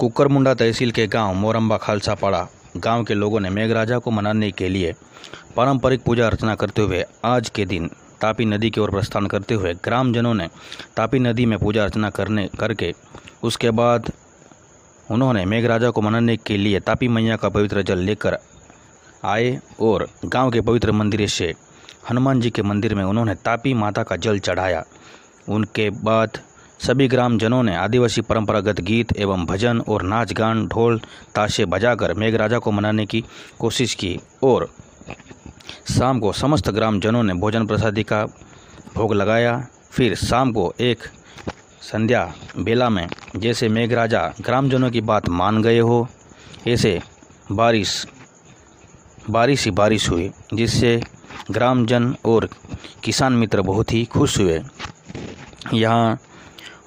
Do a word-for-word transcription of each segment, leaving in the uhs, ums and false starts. कुकरमुंडा तहसील के गांव मोरंबा खालसापाड़ा गांव के लोगों ने मेघराजा को मनाने के लिए पारंपरिक पूजा अर्चना करते हुए आज के दिन तापी नदी की ओर प्रस्थान करते हुए ग्रामजनों ने तापी नदी में पूजा अर्चना करने करके उसके बाद उन्होंने मेघराजा को मनाने के लिए तापी मैया का पवित्र जल लेकर आए और गांव के पवित्र मंदिर से हनुमान जी के मंदिर में उन्होंने तापी माता का जल चढ़ाया। उनके बाद सभी ग्रामजनों ने आदिवासी परंपरागत गीत एवं भजन और नाच गान ढोल ताशे बजाकर मेघराजा को मनाने की कोशिश की और शाम को समस्त ग्रामजनों ने भोजन प्रसादी का भोग लगाया। फिर शाम को एक संध्या बेला में जैसे मेघराजा ग्रामजनों की बात मान गए हो ऐसे बारिश बारिश ही बारिश हुई, जिससे ग्रामजन और किसान मित्र बहुत ही खुश हुए। यहाँ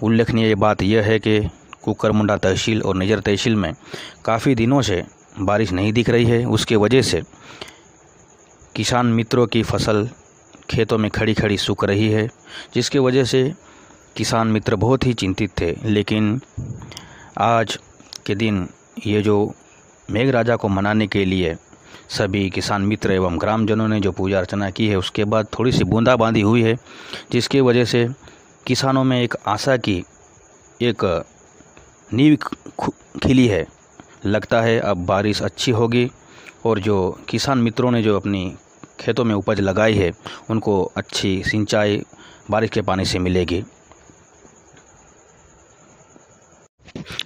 उल्लेखनीय बात यह है कि कुकरमुंडा तहसील और निजर तहसील में काफ़ी दिनों से बारिश नहीं दिख रही है। उसके वजह से किसान मित्रों की फसल खेतों में खड़ी खड़ी सूख रही है, जिसके वजह से किसान मित्र बहुत ही चिंतित थे। लेकिन आज के दिन ये जो मेघराजा को मनाने के लिए सभी किसान मित्र एवं ग्रामजनों ने जो पूजा अर्चना की है, उसके बाद थोड़ी सी बूंदाबांदी हुई है, जिसकी वजह से किसानों में एक आशा की एक नींव खिली है। लगता है अब बारिश अच्छी होगी और जो किसान मित्रों ने जो अपनी खेतों में उपज लगाई है उनको अच्छी सिंचाई बारिश के पानी से मिलेगी।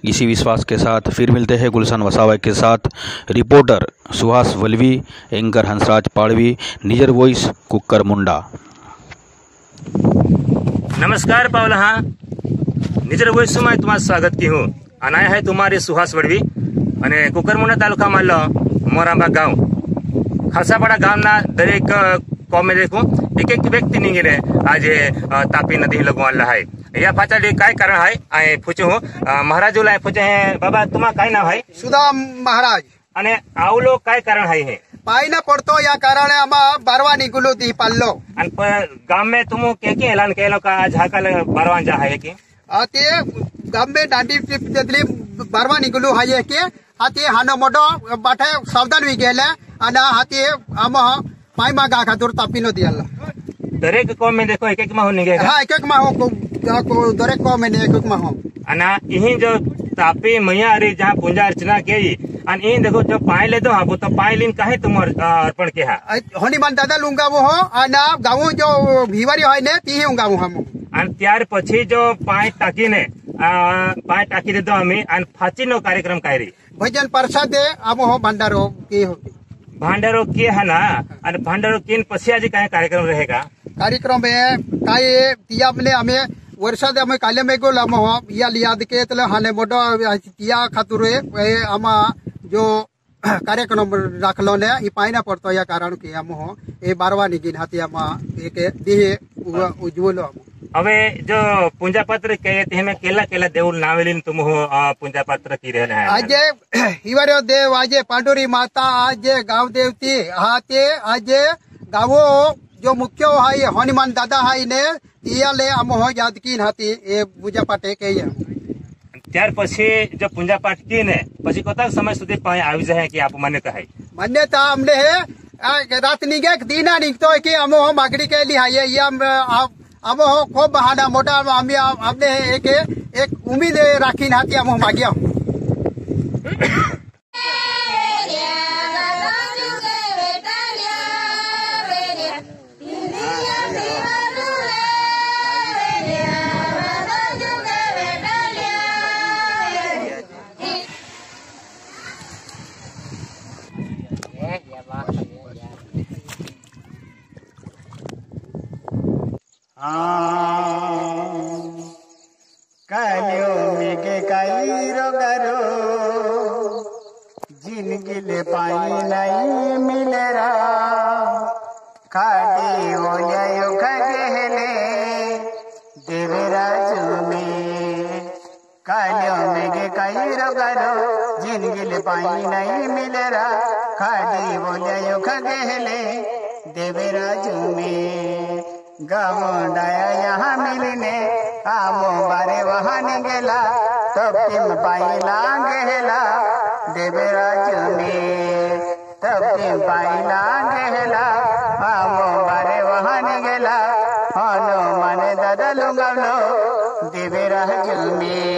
इसी विश्वास के साथ फिर मिलते हैं गुलशन वसावा के साथ। Reporter Suhas Valvi, anchor Hansraj Padvi, Nizar voice, कुकरमुंडा। नमस्कार पावलहा, निजर वॉइस में तुम्हारा स्वागत की हूँ। अनाया है तुम्हारी सुहास वल्वी अने कुकरमुंडा तालुका में मोरंबा गांव खालसापाड़ा गांवना दरेक કોમેરેકો એક એક વ્યક્તિ ની ઘરે આજે તાપી નદી લગવા લહાય या પાછળ કાય કારણ હાય આ પૂછે હો મહારાજો લાય પૂછે હે બાબા તુમા કાય ના હાય સુદા મહારાજ અને આવલો કાય કારણ હાય હે પાઈ ના પડતો યા કારણે આમાં બારવા નીકળો દી પાલ્લો અન ગામ મે તુમો કે કે એલાન કેલો કા આ ઝાકલ બારવા જા હાય કે આ તે ગામ મે દાંડી ટીપ દેલી બારવા નીકળો હાય કે આ તે હાનો મોટો બાઠે સાવધાન વી ગેલે અને આ તે આમાં माई माँ का खातूर तापी नदी अल्लाह दरेक कॉम में देखो एक एक माह होने गया। हाँ एक एक माह हो दरेक कॉम में एक एक माह हो अना यही जो तापी मैया अरे जहाँ पूजा अर्चना की अन यही देखो जो पाए ले दो हाँ वो तो पाए लेन काहे तुम अर्पण के हाँ होनी मान दादा लूंगा वो हो अना गाँव जो भीवारी हो ने ती ही हूँ गाँव हम अन त्यार पछी जो पाए टाकी ने पाए टाकी दे दो हमें अन फाची नो कार्यक्रम का भजन प्रसाद दे अब हो भंडारो की भंडारो के है ना और भंडारो के पछिया जी का कार्यक्रम रहेगा। कार्यक्रम में तिया में हमें वर्षा दे हमें काले में गोल हम या लियाद के तले हाने बोडो तिया खातुर हम जो कार्यक्रम रखलो ने ई पाइना पड़तो या कारण के हम हो ए बारवा नि गिन हाथी हम एक देह उज्जवल अबे जो पूजा पत्र के ते में केला केला देउल नावेलिन तुम हो पूजा पत्र की रहना है आज हिवारो देव आज पांडुरी माता आज गांव देवती हाते आज गावो जो मुख्य हाय हनुमान दादा हाय ने तिया ले हम हो याद की हाथी ए पूजा पाठे के त्यार पछी जो पूजा पाठ की ने पछी कोता समय सुधी पाए आवी जाए कि आप मान्यता है मान्यता हमने है रात निगे दिन निकतो कि हम हो मागड़ी के लिए हाय ये आप अब हो खूब बहाना मोटा आमी आपने एक एक उम्मीद राखी ना थी हम हम आ गया कालियो मेघे काली रोगरो जिनगी ले पानी नहीं मिले रा खाटी हो जायो कहले देवराज में कालियो मेघे काली रोगरो जिनगी ले पानी नहीं मिले रा खाटी हो जायो कहले देवराज में गाँव डाया यहाँ मिलने आमो बारे वहां निकला। तपिम पाइला गहला देवराज में, तपिम पाइला गहला बाबो बारे वहान गेला हनुमान ददलु गलो देवराज में।